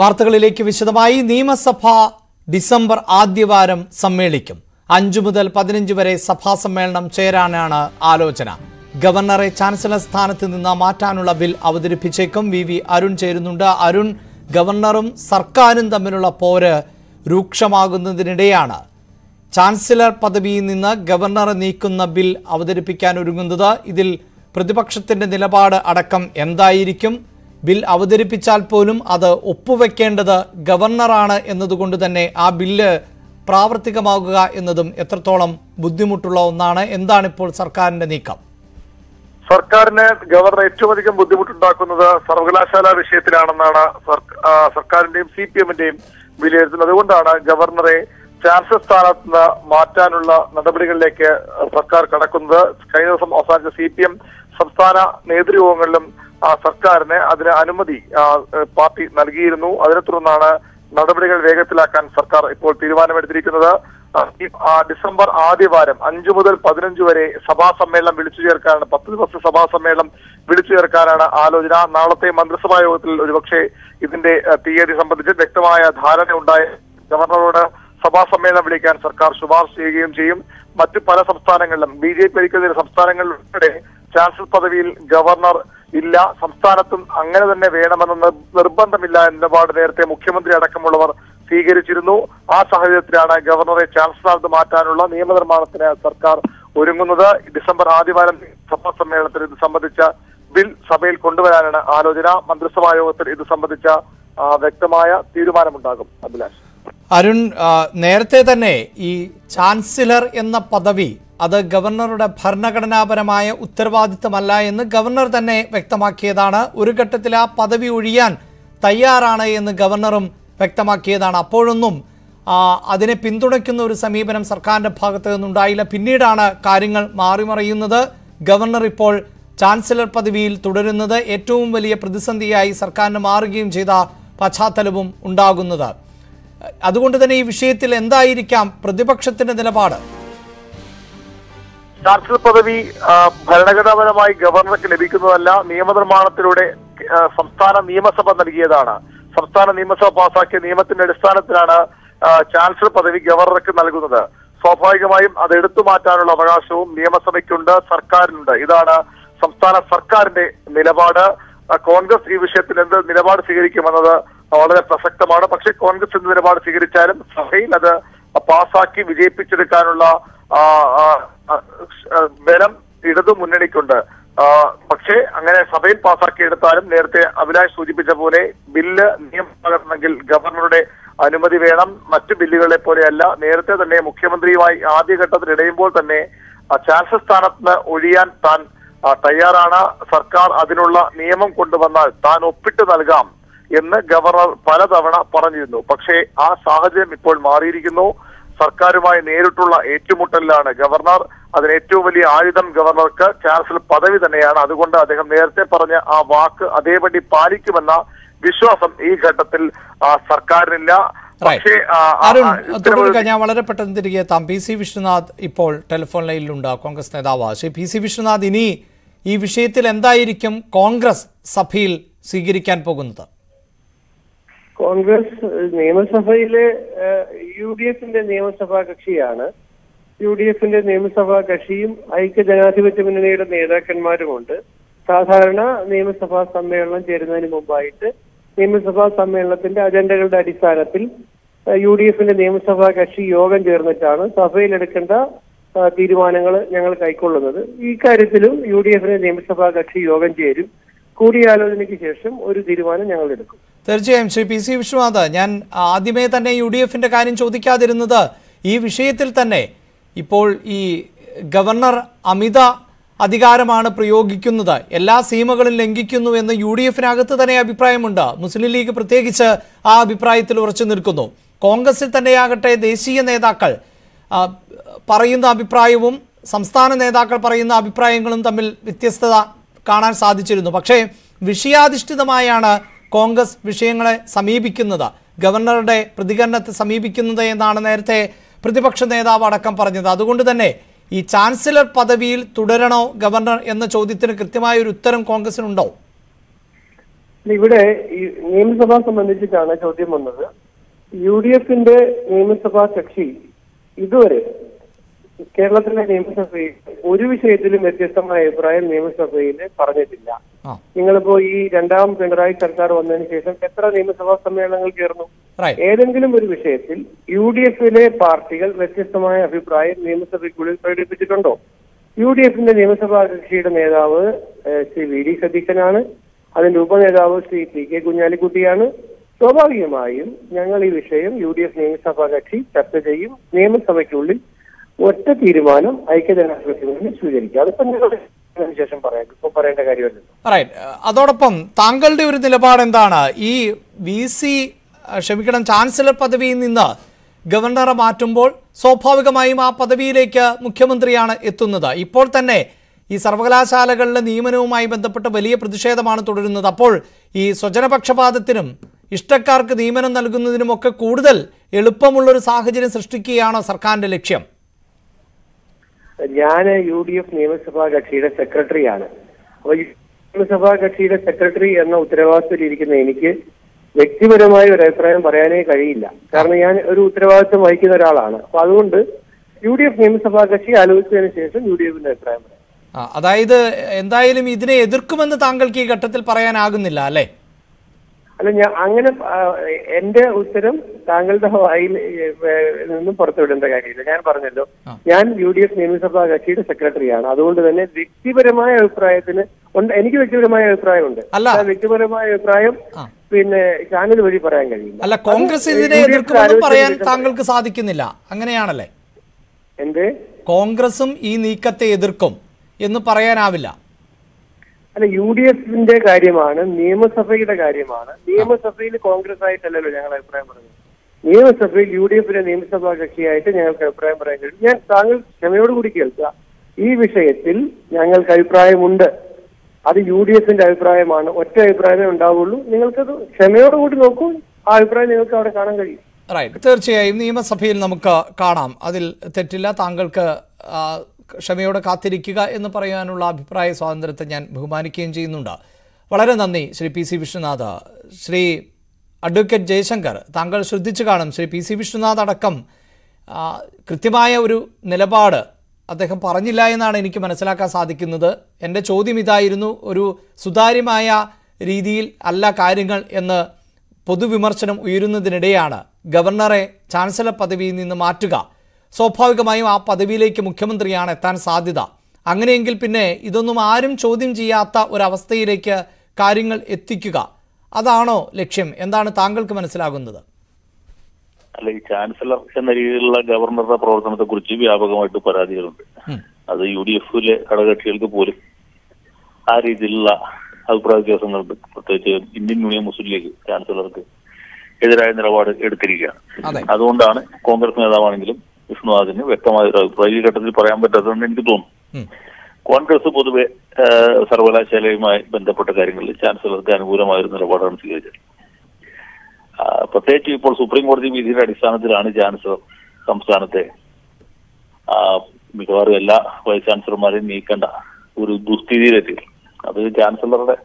വാർത്തകളിലേക്ക് വിശദമായി നിയമസഭ ഡിസംബർ ആദ്യവാരം സമ്മേളിക്കും. 5 മുതൽ 15 വരെ സഭാ സമ്മേളനം ചേരാനാണ് ആലോചന. ഗവർണറെ ചാൻസലർ സ്ഥാനത്ത് നിന്ന് മാറ്റാനുള്ള ബിൽ അവതരിപ്പിച്ചേക്കും. വി അരുൺ ചേരുന്നുണ്ട്. അരുൺ, ഗവർണറും സർക്കാരും തമ്മിലുള്ള പോര് രൂക്ഷമാകുന്നതിനിടെയാണ് ചാൻസലർ പദവിയിൽ നിന്ന് ഗവർണറെ നീക്കുന്ന ബിൽ അവതരിപ്പിക്കാൻ ഒരുങ്ങുന്നത്. ഇതിൽ പ്രതിപക്ഷത്തിന്റെ നിലപാട് അടക്കം എന്തായിരിക്കും? ബിൽ അവതരിപ്പിച്ചാൽ പോലും അത് ഒപ്പുവെക്കേണ്ടത് ഗവർണറാണ് എന്നതുകൊണ്ട് തന്നെ ആ ബില്ല് പ്രാവർത്തികമാകുക എന്നതും എത്രത്തോളം ബുദ്ധിമുട്ടുള്ള ഒന്നാണ്? എന്താണിപ്പോൾ സർക്കാരിന്റെ നീക്കം? സർക്കാരിന് ഗവർണർ ഏറ്റവും അധികം ബുദ്ധിമുട്ടുണ്ടാക്കുന്നത് സർവകലാശാല വിഷയത്തിലാണെന്നാണ് സർക്കാരിന്റെയും CPM-ന്റെയും വിലയിരുത്തൽ. അതുകൊണ്ടാണ് ഗവർണറെ ചാൻസലർ സ്ഥാനത്ത് നിന്ന് മാറ്റാനുള്ള നടപടികളിലേക്ക് സർക്കാർ കടക്കുന്നത്. കഴിഞ്ഞ ദിവസം അവസാനിച്ച CPM സംസ്ഥാന നേതൃയോഗങ്ങളിലും സർക്കാരിന് അതിന് അനുമതി പാർട്ടി നൽകിയിരുന്നു. അതിനെ തുടർന്നാണ് നടപടികൾ വേഗത്തിലാക്കാൻ സർക്കാർ ഇപ്പോൾ തീരുമാനമെടുത്തിരിക്കുന്നത്. ഡിസംബർ ആദ്യവാരം 5 മുതൽ 15 വരെ സഭാ സമ്മേളനം വിളിച്ചു ചേർക്കാനാണ് 10 ദിവസത്തെ സഭാ സമ്മേളനം വിളിച്ചു ചേർക്കാനാണ് ആലോചന. നാളത്തെ മന്ത്രിസഭാ യോഗത്തിൽ ഒരുപക്ഷെ ഇതിന്റെ തീയതി സംബന്ധിച്ച് വ്യക്തമായ ധാരണയുണ്ടായ ഗവർണറോട് സഭാ സമ്മേളനം വിളിക്കാൻ സർക്കാർ ശുപാർശ ചെയ്യുകയും ചെയ്യും. മറ്റു പല സംസ്ഥാനങ്ങളിലും BJP ഭരിക്കുന്ന സംസ്ഥാനങ്ങളിൽ ഉൾപ്പെടെ ചാൻസലർ പദവിയിൽ ഗവർണർ ഇല്ല, സംസ്ഥാനത്തും അങ്ങനെ തന്നെ വേണമെന്ന നിർബന്ധമില്ല എന്ന നിലപാട് നേരത്തെ മുഖ്യമന്ത്രി അടക്കമുള്ളവർ സ്വീകരിച്ചിരുന്നു. ആ സാഹചര്യത്തിലാണ് ഗവർണറെ ചാൻസലർക്ക് മാറ്റാനുള്ള നിയമനിർമ്മാണത്തിന് സർക്കാർ ഒരുങ്ങുന്നത്. ഡിസംബർ ആദ്യവാരം സഭാ സമ്മേളനത്തിൽ ഇത് സംബന്ധിച്ച ബിൽ സഭയിൽ കൊണ്ടുവരാനാണ് ആലോചന. മന്ത്രിസഭാ യോഗത്തിൽ ഇത് സംബന്ധിച്ച വ്യക്തമായ തീരുമാനമുണ്ടാകും. അഭിലാഷ്. അരുൺ, നേരത്തെ തന്നെ ഈ ചാൻസലർ എന്ന പദവി അത് ഗവർണറുടെ ഭരണഘടനാപരമായ ഉത്തരവാദിത്തമല്ല എന്ന് ഗവർണർ തന്നെ വ്യക്തമാക്കിയതാണ്. ഒരു ഘട്ടത്തിൽ ആ പദവി ഒഴിയാൻ തയ്യാറാണ് എന്ന് ഗവർണറും വ്യക്തമാക്കിയതാണ്. അപ്പോഴൊന്നും അതിനെ പിന്തുണയ്ക്കുന്ന ഒരു സമീപനം സർക്കാരിൻ്റെ ഭാഗത്തു നിന്നുണ്ടായില്ല. പിന്നീടാണ് കാര്യങ്ങൾ മാറിമറിയുന്നത്. ഗവർണർ ഇപ്പോൾ ചാൻസലർ പദവിയിൽ തുടരുന്നത് ഏറ്റവും വലിയ പ്രതിസന്ധിയായി സർക്കാരിന് മാറുകയും ചെയ്ത പശ്ചാത്തലവും ഉണ്ടാകുന്നത്. അതുകൊണ്ട് തന്നെ ഈ വിഷയത്തിൽ എന്തായിരിക്കാം പ്രതിപക്ഷത്തിന്റെ നിലപാട്? ചാൻസലർ പദവി ഭരണഘടനാപരമായി ഗവർണർക്ക് ലഭിക്കുന്നതല്ല. നിയമനിർമ്മാണത്തിലൂടെ സംസ്ഥാന നിയമസഭ നൽകിയതാണ്. സംസ്ഥാന നിയമസഭ പാസാക്കിയ നിയമത്തിന്റെ അടിസ്ഥാനത്തിലാണ് ചാൻസലർ പദവി ഗവർണർക്ക് നൽകുന്നത്. സ്വാഭാവികമായും അത് എടുത്തു മാറ്റാനുള്ള അവകാശവും നിയമസഭയ്ക്കുണ്ട്, സർക്കാരിനുണ്ട്. ഇതാണ് സംസ്ഥാന സർക്കാരിന്റെ നിലപാട്. കോൺഗ്രസ് ഈ വിഷയത്തിൽ എന്ത് നിലപാട് സ്വീകരിക്കുമെന്നത് വളരെ പ്രസക്തമാണ്. പക്ഷേ കോൺഗ്രസ് എന്ത് നിലപാട് സ്വീകരിച്ചാലും സഭയിൽ അത് പാസാക്കി വിജയിപ്പിച്ചെടുക്കാനുള്ള ബലം ഇടതു മുന്നണിക്കുണ്ട്. പക്ഷേ അങ്ങനെ സഭയിൽ പാസാക്കിയെടുത്താലും നേരത്തെ അഭിലാഷ് സൂചിപ്പിച്ച പോലെ ബില്ല് നിയമമാകണമെങ്കിൽ ഗവർണറുടെ അനുമതി വേണം. മറ്റു ബില്ലുകളെ പോലെയല്ല. നേരത്തെ തന്നെ മുഖ്യമന്ത്രിയുമായി ആദ്യഘട്ടത്തിൽ ഇടയുമ്പോൾ തന്നെ ചാൻസലർ സ്ഥാനത്ത് നിന്ന് ഒഴിയാൻ താൻ തയ്യാറാണ്, സർക്കാർ അതിനുള്ള നിയമം കൊണ്ടുവന്നാൽ താൻ ഒപ്പിട്ട് നൽകാം എന്ന് ഗവർണർ പലതവണ പറഞ്ഞിരുന്നു. പക്ഷേ ആ സാഹചര്യം ഇപ്പോൾ മാറിയിരിക്കുന്നു. സർക്കാരുമായി നേരിട്ടുള്ള ഏറ്റുമുട്ടലിലാണ് ഗവർണർ. അതിന് ഏറ്റവും വലിയ ആയുധം ഗവർണർക്ക് ചാൻസലർ പദവി തന്നെയാണ്. അതുകൊണ്ട് അദ്ദേഹം നേരത്തെ പറഞ്ഞ ആ വാക്ക് അതേപടി പാലിക്കുമെന്ന വിശ്വാസം ഈ ഘട്ടത്തിൽ സർക്കാരിനില്ല. പക്ഷേ ഞാൻ വളരെ പെട്ടെന്ന് തിരികെ എത്താം. PC വിശ്വനാഥ് ഇപ്പോൾ ടെലിഫോൺ ലൈനിലുണ്ട്, കോൺഗ്രസ് നേതാവ്. ശ്രീ PC വിശ്വനാഥ്, ഇനി ഈ വിഷയത്തിൽ എന്തായിരിക്കും കോൺഗ്രസ് സഭയിൽ സ്വീകരിക്കാൻ പോകുന്നത്? കോൺഗ്രസ് നിയമസഭയിലെ യു ഡി എഫിന്റെ നിയമസഭാ കക്ഷിയും ഐക്യജനാധിപത്യ മുന്നണിയുടെ നേതാക്കന്മാരുമുണ്ട്. സാധാരണ നിയമസഭാ സമ്മേളനം ചേരുന്നതിന് മുമ്പായിട്ട് നിയമസഭാ സമ്മേളനത്തിന്റെ അജണ്ടകളുടെ അടിസ്ഥാനത്തിൽ UDF-ന്റെ നിയമസഭാ കക്ഷി യോഗം ചേർന്നിട്ടാണ് സഭയിലെടുക്കേണ്ട തീരുമാനങ്ങൾ ഞങ്ങൾ കൈക്കൊള്ളുന്നത്. ഈ കാര്യത്തിലും UDF-ന്റെ നിയമസഭാ കക്ഷി യോഗം ചേരും. കൂടിയാലോചനയ്ക്ക് ശേഷം ഒരു തീരുമാനം ഞങ്ങൾ എടുക്കും. തീർച്ചയായും. ശ്രീ PC വിശ്വനാഥ്, ഞാൻ ആദ്യമേ തന്നെ UDF-ന്റെ കാര്യം ചോദിക്കാതിരുന്നത് ഈ വിഷയത്തിൽ തന്നെ ഇപ്പോൾ ഈ ഗവർണർ അമിത അധികാരമാണ് പ്രയോഗിക്കുന്നത്, എല്ലാ സീമകളും ലംഘിക്കുന്നു എന്ന് UDF-നകത്ത് തന്നെ അഭിപ്രായമുണ്ട്. മുസ്ലിം ലീഗ് പ്രത്യേകിച്ച് ആ അഭിപ്രായത്തിൽ ഉറച്ചു നിൽക്കുന്നു. കോൺഗ്രസിൽ തന്നെയാകട്ടെ ദേശീയ നേതാക്കൾ പറയുന്ന അഭിപ്രായവും സംസ്ഥാന നേതാക്കൾ പറയുന്ന അഭിപ്രായങ്ങളും തമ്മിൽ വ്യത്യസ്തത കാണാൻ സാധിച്ചിരുന്നു. പക്ഷേ വിഷയാധിഷ്ഠിതമായാണ് കോൺഗ്രസ് വിഷയങ്ങളെ സമീപിക്കുന്നത്, ഗവർണറുടെ പ്രതികരണത്തെ സമീപിക്കുന്നത് എന്നാണ് നേരത്തെ പ്രതിപക്ഷ നേതാവ് അടക്കം പറഞ്ഞത്. അതുകൊണ്ട് തന്നെ ഈ ചാൻസലർ പദവിയിൽ തുടരണോ ഗവർണർ എന്ന ചോദ്യത്തിന് കൃത്യമായ ഒരു ഉത്തരം കോൺഗ്രസിനുണ്ടോ? നിയമസഭ സംബന്ധിച്ചിട്ടാണ് ചോദ്യം വന്നത്. യു ഡി എഫിന്റെ നിയമസഭാ കക്ഷി ഇതുവരെ കേരളത്തിലെ നിയമസഭയിൽ ഒരു വിഷയത്തിലും വ്യത്യസ്തമായ അഭിപ്രായം നിയമസഭയിൽ പറഞ്ഞിട്ടില്ല. നിങ്ങളിപ്പോ ഈ രണ്ടാം പിണറായി സർക്കാർ വന്നതിന് ശേഷം എത്ര നിയമസഭാ സമ്മേളനങ്ങൾ ചേർന്നു? ഏതെങ്കിലും ഒരു വിഷയത്തിൽ യു ഡി എഫിലെ പാർട്ടികൾ വ്യത്യസ്തമായ അഭിപ്രായം നിയമസഭയ്ക്കുള്ളിൽ പ്രകടിപ്പിച്ചിട്ടുണ്ടോ? യു ഡി എഫിന്റെ നിയമസഭാ കക്ഷിയുടെ നേതാവ് ശ്രീ വി ഡി സതീശനാണ്. അതിന്റെ ഉപനേതാവ് ശ്രീ പി കെ കുഞ്ഞാലിക്കുട്ടിയാണ്. സ്വാഭാവികമായും ഞങ്ങൾ ഈ വിഷയം യു ഡി എഫ് നിയമസഭാ കക്ഷി ചർച്ച ചെയ്യും. നിയമസഭയ്ക്കുള്ളിൽ ഒറ്റ തീരുമാനം ഐക്യജനാധിപത്യമെന്ന് സ്വീകരിക്കുക. അതിപ്പോ ശേഷം പറയാം, ഇപ്പൊ പറയേണ്ട കാര്യമല്ലല്ലോ. അതോടൊപ്പം താങ്കളുടെ ഒരു നിലപാട് എന്താണ്? ഈ ചാൻസലർ പദവിയിൽ നിന്ന് ഗവർണറെ മാറ്റുമ്പോൾ സ്വാഭാവികമായും ആ പദവിയിലേക്ക് മുഖ്യമന്ത്രിയാണ് എത്തുന്നത്. ഇപ്പോൾ തന്നെ ഈ സർവകലാശാലകളിലെ നിയമനവുമായി ബന്ധപ്പെട്ട് വലിയ പ്രതിഷേധമാണ് തുടരുന്നത്. അപ്പോൾ ഈ സ്വജനപക്ഷപാതത്തിനും ഇഷ്ടക്കാർക്ക് നിയമനം നൽകുന്നതിനുമൊക്കെ കൂടുതൽ എളുപ്പമുള്ളൊരു സാഹചര്യം സൃഷ്ടിക്കുകയാണോ സർക്കാരിന്റെ ലക്ഷ്യം? ഞാൻ യു ഡി എഫ് നിയമസഭാ കക്ഷിയുടെ സെക്രട്ടറിയാണ്. അപ്പൊ നിയമസഭാ കക്ഷിയുടെ സെക്രട്ടറി എന്ന ഉത്തരവാദിത്തത്തിലിരിക്കുന്ന എനിക്ക് വ്യക്തിപരമായ ഒരു അഭിപ്രായം പറയാനേ കഴിയില്ല. കാരണം ഞാൻ ഒരു ഉത്തരവാദിത്തം വഹിക്കുന്ന ഒരാളാണ്. അപ്പൊ അതുകൊണ്ട് യു ഡി എഫ് നിയമസഭാ കക്ഷി ആലോചിച്ചതിന് ശേഷം യു ഡി എഫിന്റെ അഭിപ്രായം പറയാം. അതായത് എന്തായാലും ഇതിനെ എതിർക്കുമെന്ന് താങ്കൾക്ക് ഈ ഘട്ടത്തിൽ പറയാനാകുന്നില്ല അല്ലേ? അല്ല, ഞാൻ അങ്ങനെ എന്റെ ഉത്തരം താങ്കളുടെ വായിൽ നിന്നും പുറത്തുവിടേണ്ട കാര്യമില്ല. ഞാൻ പറഞ്ഞല്ലോ, ഞാൻ യു ഡി എഫ് നിയമസഭാ കക്ഷിയുടെ സെക്രട്ടറിയാണ്. അതുകൊണ്ട് തന്നെ വ്യക്തിപരമായ അഭിപ്രായത്തിന് എനിക്ക് വ്യക്തിപരമായ അഭിപ്രായമുണ്ട്. ആ വ്യക്തിപരമായ അഭിപ്രായം പിന്നെ ചാനൽ വഴി പറയാൻ കഴിയില്ല. അല്ല, കോൺഗ്രസ് ഇതിനെ എതിർക്കുമെന്ന് പറയാൻ താങ്കൾക്ക് സാധിക്കുന്നില്ല, അങ്ങനെയാണല്ലേ? എന്തേ, കോൺഗ്രസും ഈ നീക്കത്തെ എതിർക്കും എന്ന് പറയാനാവില്ല. അല്ല, യു ഡി എഫിന്റെ കാര്യമാണ്, നിയമസഭയുടെ കാര്യമാണ്. നിയമസഭയിൽ കോൺഗ്രസ് ആയിട്ടല്ലല്ലോ ഞങ്ങൾ അഭിപ്രായം പറയുന്നത്. നിയമസഭയിൽ യു ഡി എഫിന്റെ നിയമസഭാ കക്ഷിയായിട്ട് ഞങ്ങൾക്ക് അഭിപ്രായം പറയാൻ കഴിയും. ഞാൻ താങ്കൾ ക്ഷമയോടുകൂടി കേൾക്കുക. ഈ വിഷയത്തിൽ ഞങ്ങൾക്ക് അഭിപ്രായമുണ്ട്. അത് യു ഡി എഫിന്റെ അഭിപ്രായമാണ്. ഒറ്റ അഭിപ്രായമേ ഉണ്ടാവുള്ളൂ. നിങ്ങൾക്കത് ക്ഷമയോടുകൂടി നോക്കൂ. ആ അഭിപ്രായം നിങ്ങൾക്ക് അവിടെ കാണാൻ കഴിയും. റൈറ്റ്, തീർച്ചയായും നിയമസഭയിൽ നമുക്ക് കാണാം, അതിൽ തെറ്റില്ല. താങ്കൾക്ക് ക്ഷമയോടെ കാത്തിരിക്കുക എന്ന് പറയാനുള്ള അഭിപ്രായ സ്വാതന്ത്ര്യത്തെ ഞാൻ ബഹുമാനിക്കുകയും ചെയ്യുന്നുണ്ട്. വളരെ നന്ദി Shri P C Vishnunath. Shri advocate Jayashankar, താങ്കൾ ശ്രദ്ധിച്ചു കാണും, ശ്രീ പി സി വിഷ്ണുനാഥ് അടക്കം കൃത്യമായ ഒരു നിലപാട് അദ്ദേഹം പറഞ്ഞില്ല എന്നാണ് എനിക്ക് മനസ്സിലാക്കാൻ സാധിക്കുന്നത്. എൻ്റെ ചോദ്യം ഇതായിരുന്നു, ഒരു സുതാര്യമായ രീതിയിൽ അല്ല കാര്യങ്ങൾ എന്ന് പൊതുവിമർശനം ഉയരുന്നതിനിടെയാണ് ഗവർണറെ ചാൻസലർ പദവിയിൽ നിന്ന് മാറ്റുക. സ്വാഭാവികമായും ആ പദവിയിലേക്ക് മുഖ്യമന്ത്രിയാണ് എത്താൻ സാധ്യത. അങ്ങനെയെങ്കിൽ പിന്നെ ഇതൊന്നും ആരും ചോദ്യം ചെയ്യാത്ത ഒരവസ്ഥയിലേക്ക് കാര്യങ്ങൾ എത്തിക്കുക, അതാണോ ലക്ഷ്യം? എന്താണ് താങ്കൾക്ക് മനസ്സിലാകുന്നത്? അല്ല, ഈ ചാൻസലർ എന്ന രീതിയിലുള്ള ഗവർണറുടെ പ്രവർത്തനത്തെ കുറിച്ച് വ്യാപകമായിട്ട് പരാതികളുണ്ട്. അത് യു ഡി എഫിലെ ഘടകകക്ഷികൾക്ക് പോലും ആ രീതിയിലുള്ള അഭിപ്രായ വ്യത്യാസങ്ങളുണ്ട്. പ്രത്യേകിച്ച് ഇന്ത്യൻ യൂണിയൻ മുസ്ലിം ലീഗ് ചാൻസലർക്ക് എതിരായ നിലപാട് എടുത്തിരിക്കുകയാണ്. അതുകൊണ്ടാണ് കോൺഗ്രസ് നേതാവാണെങ്കിലും വിഷ്ണുനാഥിന് വ്യക്തമായ ഒരു അഭിപ്രായം ഈ ഘട്ടത്തിൽ പറയാൻ പറ്റാത്തതെന്ന് എനിക്ക് തോന്നുന്നു. കോൺഗ്രസ് പൊതുവെ സർവകലാശാലയുമായി ബന്ധപ്പെട്ട കാര്യങ്ങളിൽ ചാൻസലർക്ക് അനുകൂലമായൊരു നിലപാടാണ് സ്വീകരിച്ചത്. പ്രത്യേകിച്ച് ഇപ്പോൾ സുപ്രീം കോടതി വിധിയുടെ അടിസ്ഥാനത്തിലാണ് ചാൻസലർ സംസ്ഥാനത്തെ മിക്കവാറും എല്ലാ വൈസ് ചാൻസലർമാരെയും നീക്കേണ്ട ഒരു ദുസ്ഥിതിയിലെത്തി. അത് ചാൻസലറുടെ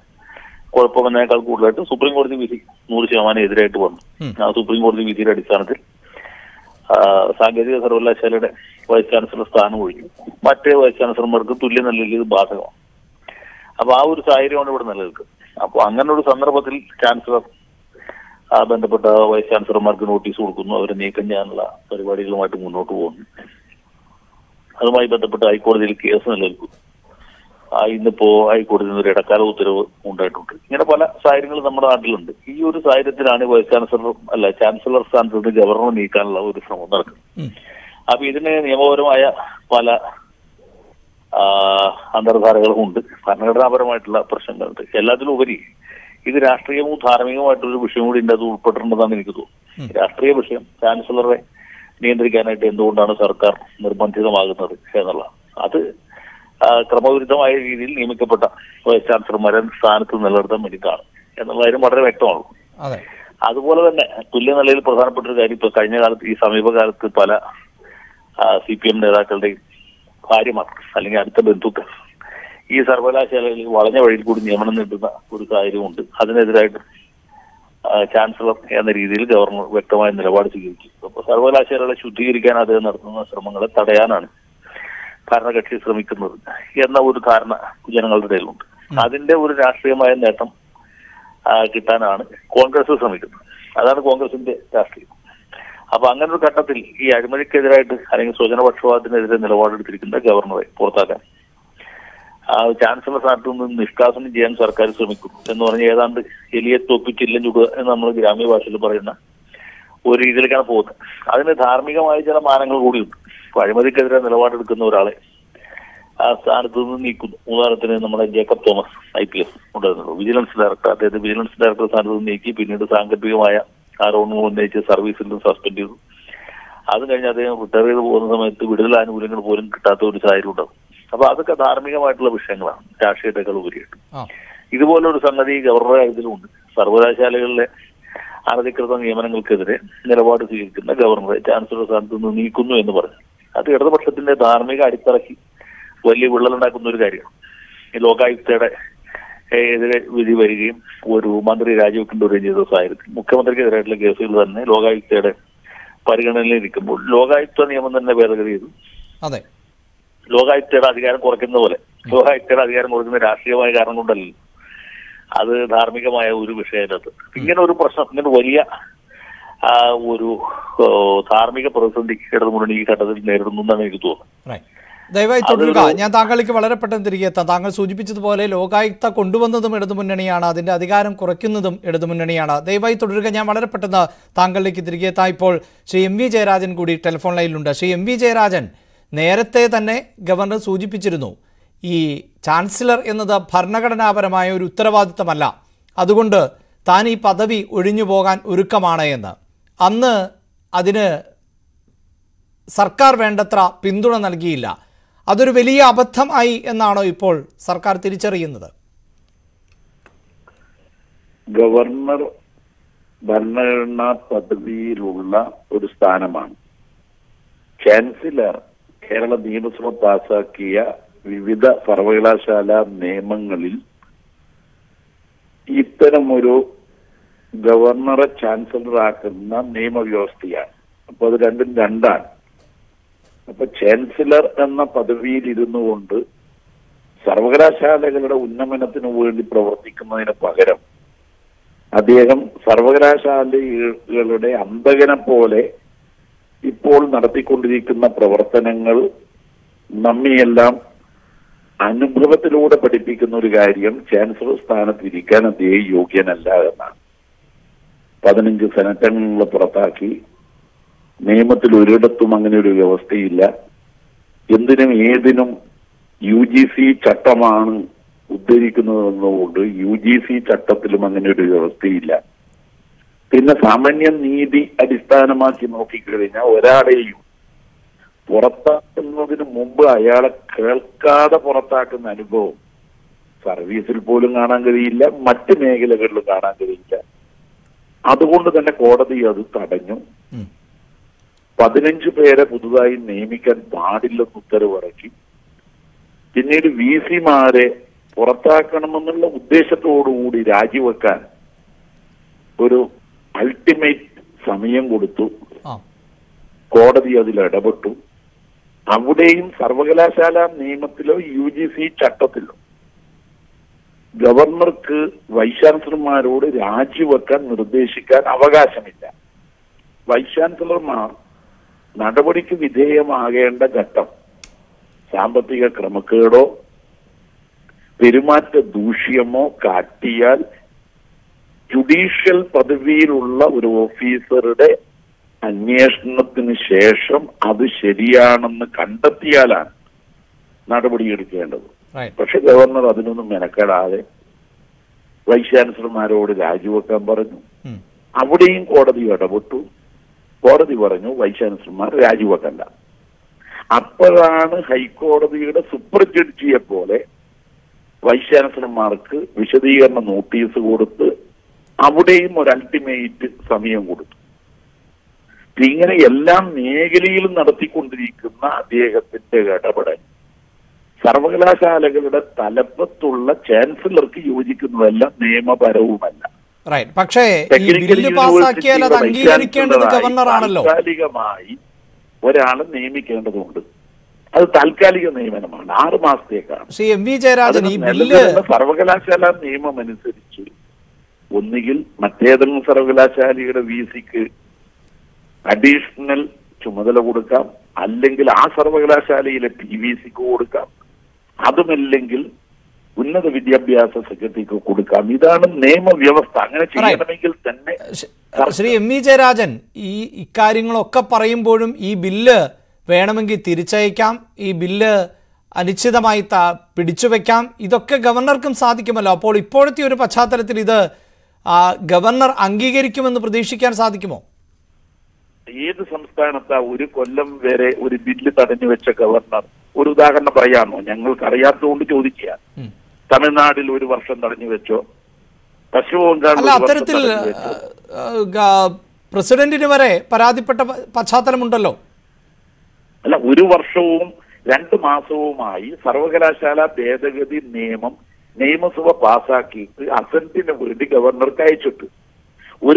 കുഴപ്പമെന്നേക്കാൾ കൂടുതലായിട്ട് സുപ്രീം കോടതി വിധി 100% എതിരായിട്ട് വന്നു. ആ സുപ്രീം കോടതി വിധിയുടെ അടിസ്ഥാനത്തിൽ സാങ്കേതിക സർവകലാശാലയുടെ വൈസ് ചാൻസലർ സ്ഥാനം ഒഴിഞ്ഞു. മറ്റേ വൈസ് ചാൻസലർമാർക്ക് തുല്യ നിലയിൽ ഇത് ബാധകമാണ്. അപ്പൊ ആ ഒരു സാഹചര്യമാണ് ഇവിടെ നിലനിൽക്കുന്നത്. അപ്പൊ അങ്ങനെ ഒരു സന്ദർഭത്തിൽ ചാൻസലർ ബന്ധപ്പെട്ട വൈസ് ചാൻസലർമാർക്ക് നോട്ടീസ് കൊടുക്കുന്നു. അവരെ നീക്കം ചെയ്യാനുള്ള പരിപാടികളുമായിട്ട് മുന്നോട്ട് പോകുന്നു. അതുമായി ബന്ധപ്പെട്ട് ഹൈക്കോടതിയിൽ കേസ് നിലനിൽക്കുന്നു. ഇന്നിപ്പോ ഹൈക്കോടതിയിൽ ഒരു ഇടക്കാല ഉത്തരവ് ഉണ്ടായിട്ടുണ്ട്. ഇങ്ങനെ പല സാഹചര്യങ്ങളും നമ്മുടെ നാട്ടിലുണ്ട്. ഈ ഒരു സാഹചര്യത്തിലാണ് വൈസ് ചാൻസലർ അല്ല ചാൻസലർ സ്ഥാനത്ത് നിന്ന് ഗവർണർ നീക്കാനുള്ള ഒരു ശ്രമം നടക്കുന്നത്. അപ്പൊ ഇതിന് നിയമപരമായ പല അന്തർധാരകളും ഉണ്ട്, ഭരണഘടനാപരമായിട്ടുള്ള പ്രശ്നങ്ങളുണ്ട്. എല്ലാത്തിലും ഉപരി ഇത് രാഷ്ട്രീയവും ധാർമ്മികമായിട്ടൊരു വിഷയം കൂടി ഇതിൻ്റെ അത് ഉൾപ്പെട്ടിട്ടുണ്ടെന്നാണ് എനിക്ക് തോന്നുന്നത്. രാഷ്ട്രീയ വിഷയം ചാൻസലറെ നിയന്ത്രിക്കാനായിട്ട് എന്തുകൊണ്ടാണ് സർക്കാർ നിർബന്ധിതമാകുന്നത് എന്നുള്ള അത് ക്രമവിരുദ്ധമായ രീതിയിൽ നിയമിക്കപ്പെട്ട വൈസ് ചാൻസലർമാരെ സ്ഥാനത്ത് നിലനിർത്താൻ വേണ്ടിയിട്ടാണ് എന്നുള്ള കാര്യം വളരെ വ്യക്തമാണ്. അതുപോലെ തന്നെ തുല്യ നിലയിൽ പ്രധാനപ്പെട്ട ഒരു കാര്യം ഇപ്പൊ കഴിഞ്ഞ കാലത്ത് ഈ സമീപകാലത്ത് പല CPM നേതാക്കളുടെയും ഭാര്യമാർ അല്ലെങ്കിൽ അടുത്ത ബന്ധുക്കൾ ഈ ഈ സർവകലാശാലകളിൽ വളഞ്ഞ വഴിയിൽ കൂടി നിയമനം നേടുന്ന ഒരു സാഹചര്യമുണ്ട്. അതിനെതിരായിട്ട് ചാൻസലർ എന്ന രീതിയിൽ ഗവർണർ വ്യക്തമായ നിലപാട് സ്വീകരിക്കും. അപ്പോൾ സർവകലാശാലകളെ ശുദ്ധീകരിക്കാൻ അദ്ദേഹം നടത്തുന്ന ശ്രമങ്ങളെ തടയാനാണ് ഭരണകക്ഷി ശ്രമിക്കുന്നത് എന്ന ഒരു ധാരണ ജനങ്ങളുടെ ഇടയിലുണ്ട്. അതിന്റെ ഒരു രാഷ്ട്രീയമായ നേട്ടം കിട്ടാനാണ് കോൺഗ്രസ് ശ്രമിക്കുന്നത്. അതാണ് കോൺഗ്രസിന്റെ രാഷ്ട്രീയം. അപ്പൊ അങ്ങനെ ഒരു ഘട്ടത്തിൽ ഈ അഴിമതിക്കെതിരായിട്ട് അല്ലെങ്കിൽ സ്വജനപക്ഷപാതത്തിനെതിരെ നിലപാടെടുത്തിരിക്കുന്ന ഗവർണറെ പുറത്താക്കാൻ ചാൻസലർ സ്ഥാനത്ത് നിന്ന് നിഷ്കാസനം ചെയ്യാൻ സർക്കാർ ശ്രമിക്കും എന്ന് പറഞ്ഞ് ഏതാണ്ട് എലിയെ തോപ്പിച്ചില്ലം ചുടുക എന്ന് നമ്മൾ ഗ്രാമീണ ഭാഷയിൽ പറയുന്ന ഒരു രീതിയിലേക്കാണ് പോകുന്നത്. അതിന് ധാർമ്മികമായ ചില മാനങ്ങൾ കൂടിയുണ്ട്. അഴിമതിക്കെതിരെ നിലപാടെടുക്കുന്ന ഒരാളെ ആ സ്ഥാനത്ത് നിന്ന് നീക്കുന്നു. ഉദാഹരണത്തിന് നമ്മുടെ ജേക്കബ് തോമസ് IPS ഉണ്ടായിരുന്നുള്ളൂ, വിജിലൻസ് ഡയറക്ടർ. അദ്ദേഹത്തെ വിജിലൻസ് ഡയറക്ടർ സ്ഥാനത്ത് നിന്ന് നീക്കി പിന്നീട് സാങ്കല്പികമായ ആരോപണങ്ങൾ ഉന്നയിച്ച് സർവീസിൽ നിന്ന് സസ്പെൻഡ് ചെയ്തു. അത് കഴിഞ്ഞ് അദ്ദേഹം റിട്ടയർ ചെയ്ത് പോകുന്ന സമയത്ത് വിടുതൽ ആനുകൂല്യങ്ങൾ പോലും കിട്ടാത്ത ഒരു സാഹചര്യം ഉണ്ടാകും. അപ്പൊ അതൊക്കെ ധാർമ്മികമായിട്ടുള്ള വിഷയങ്ങളാണ്, രാഷ്ട്രീയത്തെക്കാൾ ഉപരിയായിട്ട്. ഇതുപോലൊരു സംഗതി ഗവർണർ കാര്യത്തിലുണ്ട്. സർവകലാശാലകളിലെ അനധികൃത നിയമനങ്ങൾക്കെതിരെ നിലപാട് സ്വീകരിക്കുന്ന ഗവർണറെ ചാൻസലർ സ്ഥാനത്ത് നിന്ന് നീക്കുന്നു എന്ന് പറഞ്ഞു അത് ഇടതുപക്ഷത്തിന്റെ ധാർമ്മിക അടിത്തറയ്ക്ക് വലിയ വിള്ളലുണ്ടാക്കുന്ന ഒരു കാര്യമാണ്. ഈ ലോകായുക്തയുടെ എതിരെ വിധി വരികയും ഒരു മന്ത്രി രാജിവെക്കേണ്ട വരികയും ചെയ്ത സാഹചര്യത്തിൽ മുഖ്യമന്ത്രിക്കെതിരായിട്ടുള്ള കേസുകൾ തന്നെ ലോകായുക്തയുടെ പരിഗണനയിലിരിക്കുമ്പോൾ ലോകായുക്ത നിയമം തന്നെ ഭേദഗതി ചെയ്തു. ലോകായുക്തയുടെ അധികാരം കുറയ്ക്കുന്ന പോലെ ലോകായുക്തയുടെ അധികാരം കുറയ്ക്കുന്ന രാഷ്ട്രീയമായ കാരണം കൊണ്ടല്ല, അത് ധാർമ്മികമായ ഒരു വിഷയത്ത് ഇങ്ങനെ ഒരു പ്രശ്നം, ഇങ്ങനെ വലിയ ഒരു ധാർമ്മിക പ്രതിസന്ധി ഇടതുമുന്നണി ഈ ഘട്ടത്തിൽ നേരിടുന്നു എന്നാണ് എനിക്ക് തോന്നുന്നത്. ദയവായി തുടരുക. ഞാൻ താങ്കൾക്ക് വളരെ പെട്ടെന്ന് തിരികെ എത്താം. താങ്കൾ സൂചിപ്പിച്ചതുപോലെ ലോകായുക്ത കൊണ്ടുവന്നതും ഇടതുമുന്നണിയാണ്, അതിന്റെ അധികാരം കുറയ്ക്കുന്നതും ഇടതുമുന്നണിയാണ്. ദയവായി തുടരുക. ഞാൻ വളരെ പെട്ടെന്ന് താങ്കളിലേക്ക് തിരികെ എത്താം. ഇപ്പോൾ ശ്രീ MV ജയരാജൻ കൂടി ടെലിഫോൺ ലൈനിലുണ്ട്. ശ്രീ MV ജയരാജൻ, നേരത്തെ തന്നെ ഗവർണർ സൂചിപ്പിച്ചിരുന്നു ഈ ചാൻസലർ എന്നത് ഭരണഘടനാപരമായ ഒരു ഉത്തരവാദിത്തമല്ല, അതുകൊണ്ട് താൻ ഈ പദവി ഒഴിഞ്ഞു പോകാൻ ഒരുക്കമാണ് എന്ന്. അന്ന് അതിന് സർക്കാർ വേണ്ടത്ര പിന്തുണ നൽകിയില്ല. അതൊരു വലിയ അബദ്ധം ആയി എന്നാണോ ഇപ്പോൾ സർക്കാർ തിരിച്ചറിയുന്നത്? ഗവർണർ ഭരണഘടനാ പദവിയിലുള്ള ഒരു സ്ഥാനമാണ്. ചാൻസലർ കേരള നിയമസഭ പാസാക്കിയ വിവിധ സർവകലാശാല നിയമങ്ങളിൽ ഇത്തരമൊരു ഗവർണറെ ചാൻസലറാക്കുന്ന നിയമവ്യവസ്ഥയാണ്. അപ്പൊ അത് രണ്ടും രണ്ടാണ്. അപ്പൊ ചാൻസലർ എന്ന പദവിയിൽ ഇരുന്നു കൊണ്ട് സർവകലാശാലകളുടെ ഉന്നമനത്തിനു വേണ്ടി പ്രവർത്തിക്കുന്നതിന് പകരം അദ്ദേഹം സർവകലാശാലകളുടെ അന്തകനെ പോലെ ഇപ്പോൾ നടത്തിക്കൊണ്ടിരിക്കുന്ന പ്രവർത്തനങ്ങൾ നമ്മെയെല്ലാം അനുഭവത്തിലൂടെ പഠിപ്പിക്കുന്ന ഒരു കാര്യം ചാൻസലർ സ്ഥാനത്തിരിക്കാൻ അദ്ദേഹം യോഗ്യനല്ല എന്നാണ്. 15 സെനറ്റ് അംഗങ്ങളെ പുറത്താക്കി. നിയമത്തിൽ ഒരിടത്തും അങ്ങനെ ഒരു വ്യവസ്ഥയില്ല. എന്തിനും ഏതിനും UGC ചട്ടമാണ് ഉദ്ധരിക്കുന്നതെന്നുകൊണ്ട് UGC ചട്ടത്തിലും അങ്ങനെ ഒരു വ്യവസ്ഥയില്ല. പിന്നെ സാമാന്യ നീതി അടിസ്ഥാനമാക്കി നോക്കിക്കഴിഞ്ഞാൽ ഒരാളെയും പുറത്താക്കുന്നതിന് മുമ്പ് അയാളെ കേൾക്കാതെ പുറത്താക്കുന്ന അനുഭവം സർവീസിൽ പോലും കാണാൻ കഴിയില്ല, മറ്റ് മേഖലകളിലും കാണാൻ കഴിയില്ല. അതുകൊണ്ട് തന്നെ കോടതി അത് തടഞ്ഞു. 15 പേരെ പുതുതായി നിയമിക്കാൻ പാടില്ലെന്ന് ഉത്തരവിറക്കി. പിന്നീട് VC മാരെ പുറത്താക്കണമെന്നുള്ള ഉദ്ദേശത്തോടുകൂടി രാജിവെക്കാൻ ഒരു അൾട്ടിമേറ്റ് സമയം കൊടുത്തു. കോടതി അതിൽ ഇടപെട്ടു. അവിടെയും സർവകലാശാല നിയമത്തിലോ UGC ചട്ടത്തിലോ ഗവർണർക്ക് വൈസ് ചാൻസലർമാരോട് രാജിവെക്കാൻ നിർദ്ദേശിക്കാൻ അവകാശമില്ല. വൈസ് ചാൻസലർമാർ നടപടിക്ക് വിധേയമാകേണ്ട ഘട്ടം സാമ്പത്തിക ക്രമക്കേടോ പെരുമാറ്റ ദൂഷ്യമോ കാട്ടിയാൽ ജുഡീഷ്യൽ പദവിയിലുള്ള ഒരു ഓഫീസറുടെ അന്വേഷണത്തിന് ശേഷം അത് ശരിയാണെന്ന് കണ്ടെത്തിയാലാണ് നടപടിയെടുക്കേണ്ടത്. പക്ഷെ ഗവർണർ അതിനൊന്നും മെനക്കെടാതെ വൈസ് ചാൻസലർമാരോട് രാജിവെക്കാൻ പറഞ്ഞു. അവിടെയും കോടതി ഇടപെട്ടു. കോടതി പറഞ്ഞു വൈസ് ചാൻസലർമാർ രാജിവെക്കണ്ട. അപ്പോഴാണ് ഹൈക്കോടതിയുടെ സൂപ്പർ ജഡ്ജിയെ പോലെ വൈസ് ചാൻസലർമാർക്ക് വിശദീകരണ നോട്ടീസ് കൊടുത്ത് അവിടെയും ഒരു അൾട്ടിമേറ്റ് സമയം കൊടുത്തു. ഇങ്ങനെ എല്ലാ മേഖലയിലും നടത്തിക്കൊണ്ടിരിക്കുന്ന അദ്ദേഹത്തിന്റെ ഇടപെടൽ സർവകലാശാലകളുടെ തലപ്പത്തുള്ള ചാൻസലർക്ക് യോജിക്കുന്നതല്ല, നിയമപരവുമല്ല. താൽക്കാലികമായി ഒരാളെ നിയമിക്കേണ്ടതുണ്ട്. അത് താൽക്കാലിക നിയമനമാണ്, 6 മാസത്തേക്കാണ്. സർവകലാശാല നിയമം അനുസരിച്ച് ഒന്നുകിൽ മറ്റേതെങ്കിലും സർവകലാശാലയുടെ വിസിക്ക് അഡീഷണൽ ചുമതല കൊടുക്കാം, അല്ലെങ്കിൽ ആ സർവകലാശാലയിലെ PVCക്ക് കൊടുക്കാം, അതുമല്ലെങ്കിൽ ഉന്നത വിദ്യാഭ്യാസ സെക്രട്ടറിക്ക് കൊടുക്കാം. ഇതാണ് നിയമവ്യവസ്ഥ. അങ്ങനെ ചെയ്യണമെങ്കിൽ തന്നെ ശ്രീ ME ജയരാജൻ ഈ ഇക്കാര്യങ്ങളൊക്കെ പറയുമ്പോഴും ഈ ബില്ല് വേണമെങ്കിൽ തിരിച്ചയക്കാം, ഈ ബില്ല് അനിശ്ചിതമായി പിടിച്ചുവെക്കാം, ഇതൊക്കെ ഗവർണർക്കും സാധിക്കുമല്ലോ. അപ്പോൾ ഇപ്പോഴത്തെ ഒരു പശ്ചാത്തലത്തിൽ ഇത് ഗവർണർ അംഗീകരിക്കുമെന്ന് പ്രതീക്ഷിക്കാൻ സാധിക്കുമോ? ഏത് സംസ്ഥാനത്താ ഒരു കൊല്ലം വരെ ഒരു ബില്ല് തടഞ്ഞു വെച്ച ഗവർണർ? ഒരു ഉദാഹരണം പറയാമോ? ഞങ്ങൾക്കറിയാത്തതുകൊണ്ട് ചോദിക്കുക. തമിഴ്നാടിൽ 1 വർഷം തടഞ്ഞു വെച്ചോ, പശ്ചിമ ബംഗാളിൽ അത്തരത്തിൽ പ്രസിഡന്റിന് വരെ പരാതിപ്പെട്ട പശ്ചാത്തലമുണ്ടല്ലോ. അല്ല, 1 വർഷവും 2 മാസവുമായി സർവകലാശാല ഭേദഗതി നിയമം നിയമസഭ പാസാക്കിയിട്ട് അസന്റിന് വേണ്ടി ഗവർണർക്ക് അയച്ചിട്ട്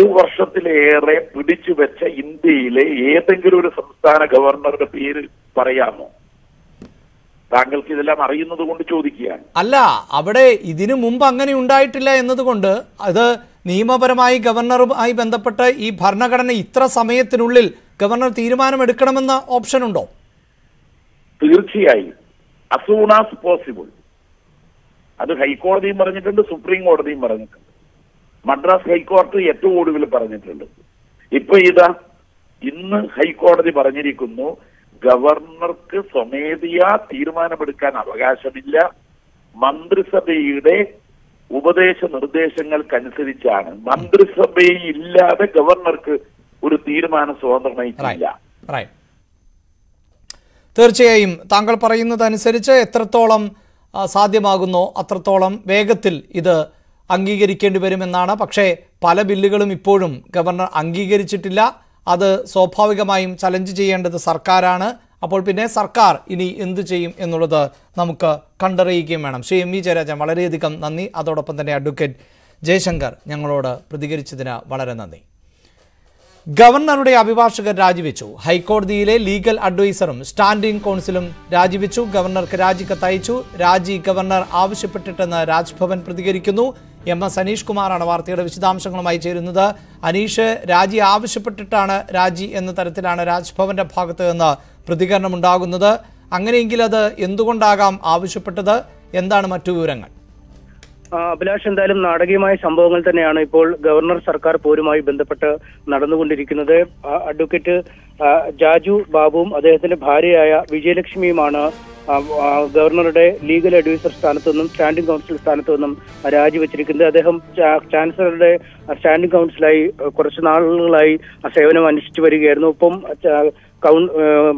1 വർഷത്തിലേറെ പിടിച്ചു വെച്ച ഇന്ത്യയിലെ ഏതെങ്കിലും ഒരു സംസ്ഥാന ഗവർണറുടെ പേര് പറയാമോ? താങ്കൾക്ക് ഇതെല്ലാം അറിയുന്നത് കൊണ്ട് ചോദിക്കുകയാണ്. അല്ല, അവിടെ ഇതിനു മുമ്പ് അങ്ങനെ ഉണ്ടായിട്ടില്ല എന്നതുകൊണ്ട് അത് നിയമപരമായി ഗവർണറുമായി ബന്ധപ്പെട്ട് ഈ ഭരണഘടന ഇത്ര സമയത്തിനുള്ളിൽ ഗവർണർ തീരുമാനമെടുക്കണമെന്ന ഓപ്ഷൻ ഉണ്ടോ? തീർച്ചയായും, as soon as possible. അത് ഹൈക്കോടതിയും പറഞ്ഞിട്ടുണ്ട്, സുപ്രീം കോടതിയും പറഞ്ഞിട്ടുണ്ട്, മദ്രാസ് ഹൈക്കോടതി ഏറ്റവും ഒടുവിൽ പറഞ്ഞിട്ടുണ്ട്. ഇപ്പൊ ഇന്ന് ഹൈക്കോടതി പറഞ്ഞിരിക്കുന്നു, ഗവർണർക്ക് സ്വമേധയാ തീരുമാനമെടുക്കാൻ അവകാശമില്ല, മന്ത്രിസഭയുടെ ഉപദേശ നിർദ്ദേശങ്ങൾക്കനുസരിച്ചാണ്. മന്ത്രിസഭയില്ലാതെ ഗവർണർക്ക് ഒരു തീരുമാനം സ്വതന്ത്രമായിട്ടില്ല. തീർച്ചയായും താങ്കൾ പറയുന്നതനുസരിച്ച് എത്രത്തോളം സാധ്യമാകുന്നോ അത്രത്തോളം വേഗത്തിൽ ഇത് അംഗീകരിക്കേണ്ടി വരുമെന്നാണ്. പക്ഷേ പല ബില്ലുകളും ഇപ്പോഴും ഗവർണർ അംഗീകരിച്ചിട്ടില്ല. അത് സ്വാഭാവികമായും ചലഞ്ച് ചെയ്യേണ്ടത് സർക്കാരാണ്. അപ്പോൾ പിന്നെ സർക്കാർ ഇനി എന്തു ചെയ്യും എന്നുള്ളത് നമുക്ക് കണ്ടറിയുകയും വേണം. ശ്രീ ME ജയരാജൻ, വളരെയധികം നന്ദി. അതോടൊപ്പം തന്നെ അഡ്വക്കേറ്റ് ജയശങ്കർ ഞങ്ങളോട് പ്രതികരിച്ചതിന് വളരെ നന്ദി. ഗവർണറുടെ അഭിഭാഷകർ രാജിവെച്ചു. ഹൈക്കോടതിയിലെ ലീഗൽ അഡ്വൈസറും സ്റ്റാൻഡിംഗ് കൗൺസിലും രാജിവെച്ചു. ഗവർണർക്ക് രാജിക്കത്തയച്ചു. രാജി ഗവർണർ ആവശ്യപ്പെട്ടിട്ടെന്ന് രാജ്ഭവൻ പ്രതികരിക്കുന്നു. MS അനീഷ് കുമാറാണ് വാർത്തയുടെ വിശദാംശങ്ങളുമായി ചേരുന്നത്. അനീഷ്, രാജി ആവശ്യപ്പെട്ടിട്ടാണ് രാജി എന്ന തരത്തിലാണ് രാജ്ഭവന്റെ ഭാഗത്ത് നിന്ന് പ്രതികരണമുണ്ടാകുന്നത്. അങ്ങനെയെങ്കിൽ അത് എന്തുകൊണ്ടാകാം ആവശ്യപ്പെട്ടത്? എന്താണ് മറ്റു വിവരങ്ങൾ? അഭിലാഷ്, എന്തായാലും നാടകീയമായ സംഭവങ്ങൾ തന്നെയാണ് ഇപ്പോൾ ഗവർണർ സർക്കാർ പോരുമായി ബന്ധപ്പെട്ട് നടന്നുകൊണ്ടിരിക്കുന്നത്. അഡ്വക്കേറ്റ് ജാജു ബാബുവും അദ്ദേഹത്തിന്റെ ഭാര്യയായ വിജയലക്ഷ്മിയുമാണ് ഗവർണറുടെ ലീഗൽ അഡ്വൈസർ സ്ഥാനത്തു നിന്നും സ്റ്റാൻഡിംഗ് കൗൺസിൽ സ്ഥാനത്തു നിന്നും രാജിവെച്ചിരിക്കുന്നത്. അദ്ദേഹം ചാൻസലറുടെ സ്റ്റാൻഡിംഗ് കൗൺസിലായി കുറച്ചു നാളുകളായി സേവനം അനുഷ്ഠിച്ചു വരികയായിരുന്നു. ഒപ്പം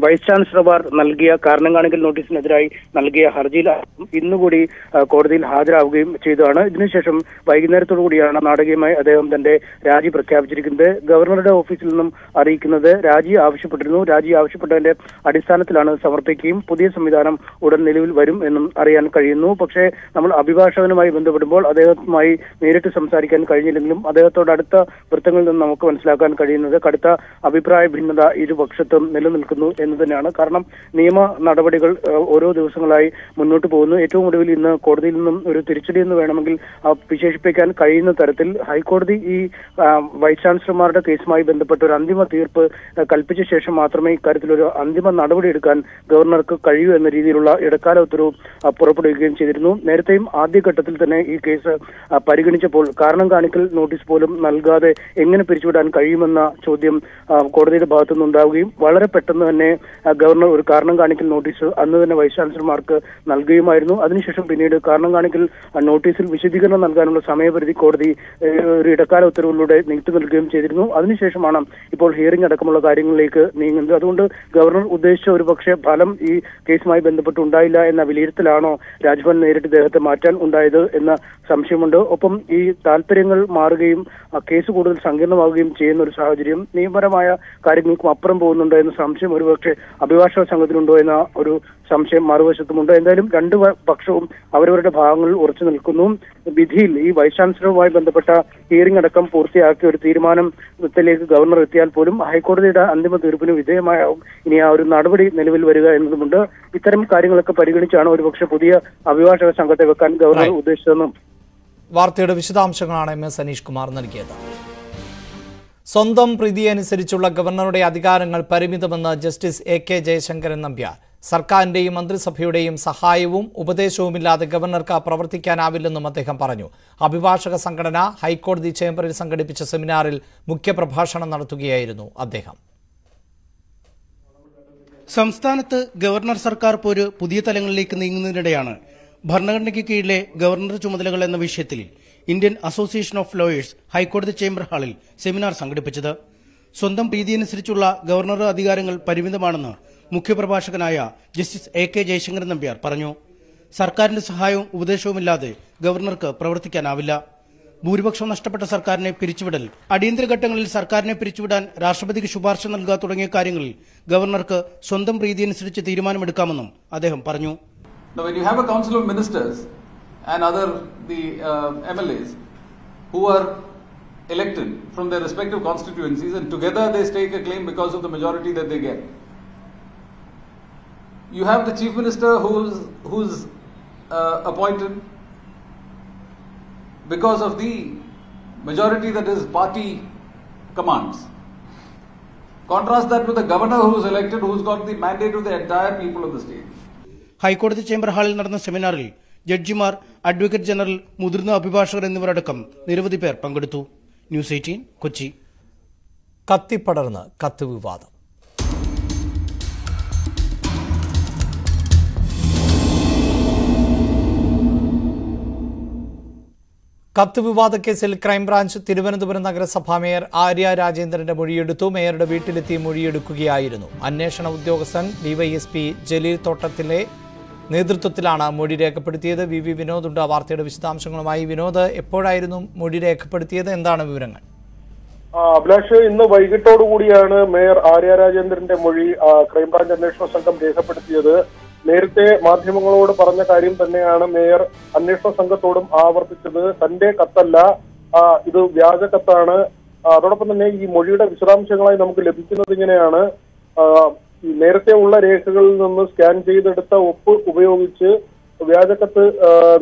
വൈസ് ചാൻസലർമാർ നൽകിയ കാരണക്കാണിക്കൽ നോട്ടീസിനെതിരായി നൽകിയ ഹർജിയിൽ ഇന്നുകൂടി കോടതിയിൽ ഹാജരാവുകയും ചെയ്തതാണ്. ഇതിനുശേഷം വൈകുന്നേരത്തോടു കൂടിയാണ് നാടകീയമായി അദ്ദേഹം തന്റെ രാജി പ്രഖ്യാപിച്ചിരിക്കുന്നത്. ഗവർണറുടെ ഓഫീസിൽ നിന്നും അറിയിക്കുന്നത് രാജി ആവശ്യപ്പെട്ടിരുന്നു, രാജി ആവശ്യപ്പെട്ടതിന്റെ അടിസ്ഥാനത്തിലാണ് സമർപ്പിക്കുകയും പുതിയ സംവിധാനം ഉടൻ നിലവിൽ വരും എന്നും അറിയാൻ കഴിയുന്നു. പക്ഷേ നമ്മൾ അഭിഭാഷകനുമായി ബന്ധപ്പെടുമ്പോൾ അദ്ദേഹവുമായി നേരിട്ട് സംസാരിക്കാൻ കഴിഞ്ഞില്ലെങ്കിലും അദ്ദേഹത്തോട് അടുത്ത വൃത്തങ്ങളിൽ നിന്ന് നമുക്ക് മനസ്സിലാക്കാൻ കഴിയുന്നത് കടുത്ത അഭിപ്രായ ഭിന്നത ഇരുപക്ഷത്തും നിലനിൽക്കുന്നു എന്ന് തന്നെയാണ്. കാരണം നിയമ നടപടികൾ ഓരോ ദിവസങ്ങളായി മുന്നോട്ട് പോകുന്നു. ഏറ്റവും ഒടുവിൽ ഇന്ന് കോടതിയിൽ നിന്നും ഒരു തിരിച്ചടി എന്ന് വേണമെങ്കിൽ വിശേഷിപ്പിക്കാൻ കഴിയുന്ന തരത്തിൽ ഹൈക്കോടതി ഈ വൈസ് ചാൻസലർമാരുടെ കേസുമായി ബന്ധപ്പെട്ട് ഒരു അന്തിമ തീർപ്പ് കൽപ്പിച്ച ശേഷം മാത്രമേ ഇക്കാര്യത്തിലൊരു അന്തിമ നടപടി എടുക്കാൻ ഗവർണർക്ക് കഴിയൂ എന്ന രീതിയിലുള്ള ഇടക്കാല ഉത്തരവ് പുറപ്പെടുവിക്കുകയും ചെയ്തിരുന്നു. നേരത്തെയും ആദ്യഘട്ടത്തിൽ തന്നെ ഈ കേസ് പരിഗണിച്ചപ്പോൾ കാരണം കാണിക്കൽ നോട്ടീസ് പോലും നൽകാതെ എങ്ങനെ പിരിച്ചുവിടാൻ കഴിയുമെന്ന ചോദ്യം കോടതിയുടെ ഭാഗത്തു നിന്നുണ്ടാവുകയും വളരെ പെട്ടെന്ന് തന്നെ ഗവർണർ ഒരു കാരണം കാണിക്കൽ നോട്ടീസ് അന്ന് തന്നെ വൈസ് ചാൻസലർമാർക്ക് നൽകുകയുമായിരുന്നു. അതിനുശേഷം പിന്നീട് കാരണം കാണിക്കൽ നോട്ടീസിൽ വിശദീകരണം നൽകാനുള്ള സമയപരിധി കോടതി ഒരു ഇടക്കാല ഉത്തരവിലൂടെ നീട്ടി നൽകുകയും ചെയ്തിരുന്നു. അതിനുശേഷമാണ് ഇപ്പോൾ ഹിയറിംഗ് അടക്കമുള്ള കാര്യങ്ങളിലേക്ക് നീങ്ങുന്നത്. അതുകൊണ്ട് ഗവർണർ ഉദ്ദേശിച്ച ഒരു പക്ഷേ ഫലം ഈ കേസുമായി ബന്ധപ്പെട്ട് ഉണ്ടായില്ല എന്ന വിലയിരുത്തലാണോ രാജ്ഭവൻ നേരിട്ട് ഇദ്ദേഹത്തെ മാറ്റാൻ ഉണ്ടായത് എന്ന സംശയമുണ്ട്. ഒപ്പം ഈ താല്പര്യങ്ങൾ മാറുകയും കേസ് കൂടുതൽ സങ്കീർണമാവുകയും ചെയ്യുന്ന ഒരു സാഹചര്യം നിയമപരമായ കാര്യങ്ങൾക്കും അപ്പുറം പോകുന്നുണ്ട് in the Samshim or Abivasha Sangatrundo in Uru Samshim, Marvashamunda, and then Gandu Bakshum, however, the Bangal original Kunum, Bidhil, Vice Chancellor Vandapata, hearing at a Kamporsi, Akur Thirmanam, with the late Governor Etian Purum, High Court, and the Madurpuni Vijay, in our Nadabadi, Nelvil Veriga and the Munda, Itaram Karing like a Padigan Chan or Vokshapudia, Abivasha Sangatavakan, Governor Udeshanam. വാർത്തയുടെ വിശദാംശങ്ങളാണ് M S Saneesh Kumar നൽകിയത്. സ്വന്തം പ്രീതി അനുസരിച്ചുള്ള ഗവർണറുടെ അധികാരങ്ങൾ പരിമിതമെന്ന് justice A K Jayasankaran Nambiar. സർക്കാരിന്റെയും മന്ത്രിസഭയുടെയും സഹായവും ഉപദേശവുമില്ലാതെ ഗവർണർക്ക് പ്രവർത്തിക്കാനാവില്ലെന്നും അദ്ദേഹം പറഞ്ഞു. അഭിഭാഷക സംഘടന ഹൈക്കോടതി ചേംബറിൽ സംഘടിപ്പിച്ച സെമിനാറിൽ മുഖ്യപ്രഭാഷണം നടത്തുകയായിരുന്നു അദ്ദേഹം. സംസ്ഥാനത്ത് ഗവർണർ സർക്കാർ പോര് പുതിയ തലങ്ങളിലേക്ക് നീങ്ങുന്നതിനിടെയാണ് ഭരണഘടനയ്ക്ക് കീഴിലെ ഗവർണർ ചുമതലകൾ എന്ന വിഷയത്തിൽ ഇന്ത്യൻ അസോസിയേഷൻ ഓഫ് ലോയേഴ്സ് ഹൈക്കോടതി ചേംബർ ഹാളിൽ സെമിനാർ സംഘടിപ്പിച്ചത്. സ്വന്തം പ്രീതിയനുസരിച്ചുള്ള ഗവർണറുടെ അധികാരങ്ങൾ പരിമിതമാണെന്ന് മുഖ്യപ്രഭാഷകനായ justice A K Jayasankaran Nambiar പറഞ്ഞു. സർക്കാരിന്റെ സഹായവും ഉപദേശവുമില്ലാതെ ഗവർണർക്ക് പ്രവർത്തിക്കാനാവില്ല. ഭൂരിപക്ഷം നഷ്ടപ്പെട്ട സർക്കാരിനെ പിരിച്ചുവിടൽ, അടിയന്തരഘട്ടങ്ങളിൽ സർക്കാരിനെ പിരിച്ചുവിടാൻ രാഷ്ട്രപതിക്ക് ശുപാർശ നൽകുക തുടങ്ങിയ കാര്യങ്ങളിൽ ഗവർണർക്ക് സ്വന്തം പ്രീതിയനുസരിച്ച് തീരുമാനമെടുക്കാമെന്നും അദ്ദേഹം പറഞ്ഞു. Now, when you have a council of ministers and the MLAs who are elected from their respective constituencies and together they stake a claim because of the majority that they get, you have the chief minister who's appointed because of the majority that his party commands. Contrast that with the governor who's elected, who's got the mandate of the entire people of the state. ഹൈക്കോടതി chamber ഹാളിൽ നടന്ന സെമിനാറിൽ ജഡ്ജിമാർ, advocate general, മുതിർന്ന അഭിഭാഷകർ എന്നിവരടക്കം നിരവധി പേർ പങ്കെടുത്തു. News18 കൊച്ചി. കത്തിപ്പടർന്ന് കത്ത് വിവാദം. കത്ത് വിവാദ കേസിൽ ക്രൈംബ്രാഞ്ച് തിരുവനന്തപുരം നഗരസഭാ മേയർ ആര്യ രാജേന്ദ്രന്റെ മൊഴിയെടുത്തു. മേയറുടെ വീട്ടിലെത്തി മൊഴിയെടുക്കുകയായിരുന്നു. അന്വേഷണ ഉദ്യോഗസ്ഥൻ ഡിവൈഎസ്പി ജലീൽ തോട്ടത്തിലെ നേതൃത്വത്തിലാണ് മൊഴി രേഖപ്പെടുത്തിയത്. വി വി വിനോദ് ഉണ്ട് ആ വാർത്തയുടെ വിശദാംശങ്ങളുമായി. വിനോദ്, എപ്പോഴായിരുന്നു മൊഴി രേഖപ്പെടുത്തിയത്, എന്താണ് വിവരങ്ങൾ? അഭിലാഷ്, ഇന്ന് വൈകിട്ടോടുകൂടിയാണ് മേയർ ആര്യ രാജേന്ദ്രന്റെ മൊഴി ക്രൈംബ്രാഞ്ച് അന്വേഷണ സംഘം രേഖപ്പെടുത്തിയത്. നേരത്തെ മാധ്യമങ്ങളോട് പറഞ്ഞ കാര്യം തന്നെയാണ് മേയർ അന്വേഷണ സംഘത്തോടും ആവർത്തിച്ചത്. തന്റെ കത്തല്ല, ഇത് വ്യാജ കത്താണ്. അതോടൊപ്പം തന്നെ ഈ മൊഴിയുടെ വിശദാംശങ്ങളായി നമുക്ക് ലഭിക്കുന്നത് ഇങ്ങനെയാണ്. നേരത്തെ ഉള്ള രേഖകളിൽ നിന്ന് സ്കാൻ ചെയ്തെടുത്ത ഒപ്പ് ഉപയോഗിച്ച് വ്യാജക്കത്ത്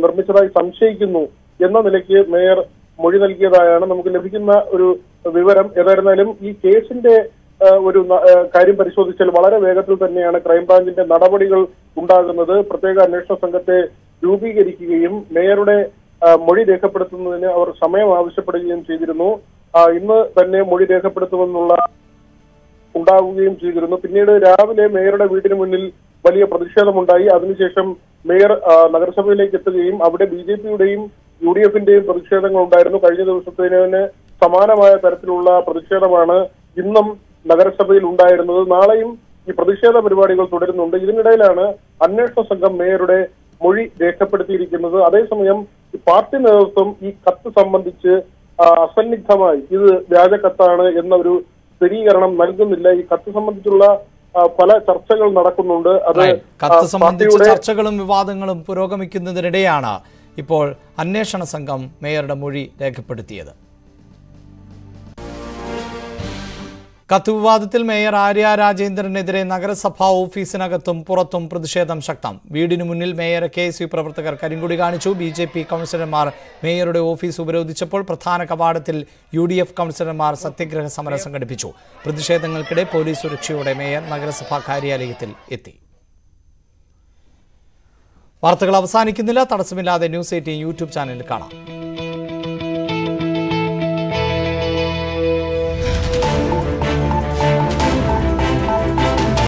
നിർമ്മിച്ചതായി സംശയിക്കുന്നു എന്ന നിലയ്ക്ക് മേയർ മൊഴി നൽകിയതായാണ് നമുക്ക് ലഭിക്കുന്ന ഒരു വിവരം. ഏതായിരുന്നാലും ഈ കേസിന്റെ ഒരു കാര്യം പരിശോധിച്ചാൽ വളരെ വേഗത്തിൽ തന്നെയാണ് ക്രൈംബ്രാഞ്ചിന്റെ നടപടികൾ ഉണ്ടാകുന്നത്. പ്രത്യേക അന്വേഷണ സംഘത്തെ രൂപീകരിക്കുകയും മേയറുടെ മൊഴി രേഖപ്പെടുത്തുന്നതിന് അവർ സമയം ആവശ്യപ്പെടുകയും ചെയ്തിരുന്നു. ഇന്ന് തന്നെ മൊഴി രേഖപ്പെടുത്തുമെന്നുള്ള ഉണ്ടാവുകയും ചെയ്തിരുന്നു. പിന്നീട് രാവിലെ മേയറുടെ വീടിന് മുന്നിൽ വലിയ പ്രതിഷേധമുണ്ടായി. അതിനുശേഷം മേയർ നഗരസഭയിലേക്ക് എത്തുകയും അവിടെ BJPയുടെയും UDFന്റെയും പ്രതിഷേധങ്ങൾ ഉണ്ടായിരുന്നു. കഴിഞ്ഞ ദിവസത്തിന് സമാനമായ തരത്തിലുള്ള പ്രതിഷേധമാണ് ഇന്നും നഗരസഭയിൽ ഉണ്ടായിരുന്നത്. നാളെയും ഈ പ്രതിഷേധ പരിപാടികൾ തുടരുന്നുണ്ട്. ഇതിനിടയിലാണ് അന്വേഷണ സംഘം മേയറുടെ മൊഴി രേഖപ്പെടുത്തിയിരിക്കുന്നത്. അതേസമയം പാർട്ടി നേതൃത്വം ഈ കത്ത് സംബന്ധിച്ച് അസന്നിഗ്ധമായി ഇത് വ്യാജ കത്താണ് എന്ന ഒരു സ്ഥിരീകരണം നൽകുന്നില്ല. ഈ കത്ത് സംബന്ധിച്ചുള്ള പല ചർച്ചകൾ നടക്കുന്നുണ്ട്. അത് കത്ത് സംബന്ധിച്ച ചർച്ചകളും വിവാദങ്ങളും പുരോഗമിക്കുന്നതിനിടെയാണ് ഇപ്പോൾ അന്വേഷണ സംഘം മേയറുടെ മൊഴി രേഖപ്പെടുത്തിയത്. കത്ത് വിവാദത്തിൽ മേയർ ആര്യ രാജേന്ദ്രനെതിരെ നഗരസഭാ ഓഫീസിനകത്തും പുറത്തും പ്രതിഷേധം ശക്തം. വീടിനു മുന്നിൽ മേയറെ KSU പ്രവർത്തകർ കരിങ്കൊടി കാണിച്ചു. BJP കൗൺസിലർമാർ മേയറുടെ ഓഫീസ് ഉപരോധിച്ചപ്പോൾ പ്രധാന കവാടത്തിൽ UDF കൗൺസിലർമാർ സത്യഗ്രഹ സമരം സംഘടിപ്പിച്ചു. പ്രതിഷേധങ്ങൾക്കിടെ പോലീസ് സുരക്ഷയോടെ മേയർ നഗരസഭാ കാര്യാലയത്തിൽ എത്തി. വാർത്തകൾ അവസാനിക്കുന്നില്ല. തടസ്സമില്ലാതെ News18 യൂട്യൂബ് ചാനലിൽ കാണാം.